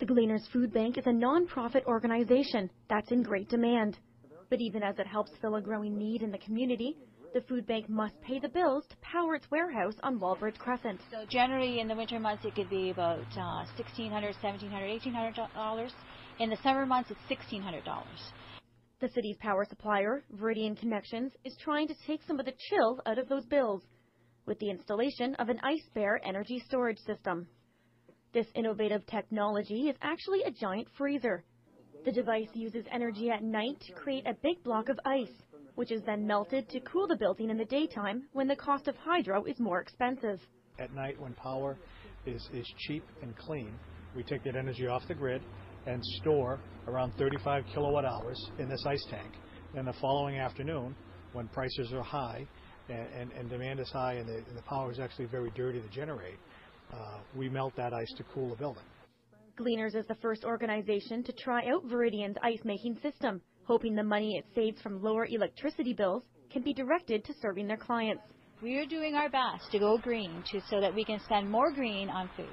The Gleaners Food Bank is a nonprofit organization that's in great demand. But even as it helps fill a growing need in the community, the food bank must pay the bills to power its warehouse on Walbridge Crescent. So generally in the winter months it could be about $1,600, $1,700, $1,800. In the summer months it's $1,600. The city's power supplier, Veridian Connections, is trying to take some of the chill out of those bills with the installation of an Ice Bear energy storage system. This innovative technology is actually a giant freezer. The device uses energy at night to create a big block of ice, which is then melted to cool the building in the daytime when the cost of hydro is more expensive. At night when power is cheap and clean, we take that energy off the grid and store around 35 kilowatt hours in this ice tank. Then the following afternoon, when prices are high and demand is high and the power is actually very dirty to generate, we melt that ice to cool the building. Gleaners is the first organization to try out Veridian's ice-making system, hoping the money it saves from lower electricity bills can be directed to serving their clients. We are doing our best to go green so that we can spend more green on food.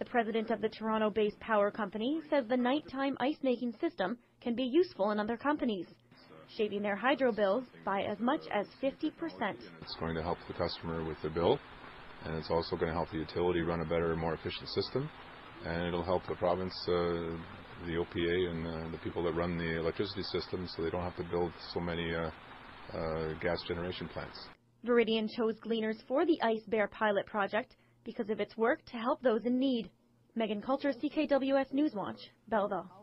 The president of the Toronto-based power company says the nighttime ice-making system can be useful in other companies, shaving their hydro bills by as much as 50%. It's going to help the customer with their bill, and it's also going to help the utility run a better, more efficient system, and it'll help the province, the OPA, and the people that run the electricity system so they don't have to build so many gas generation plants. Veridian chose Gleaners for the Ice Bear pilot project because of its work to help those in need. Megan Coulter, CKWS Newswatch, Belleville.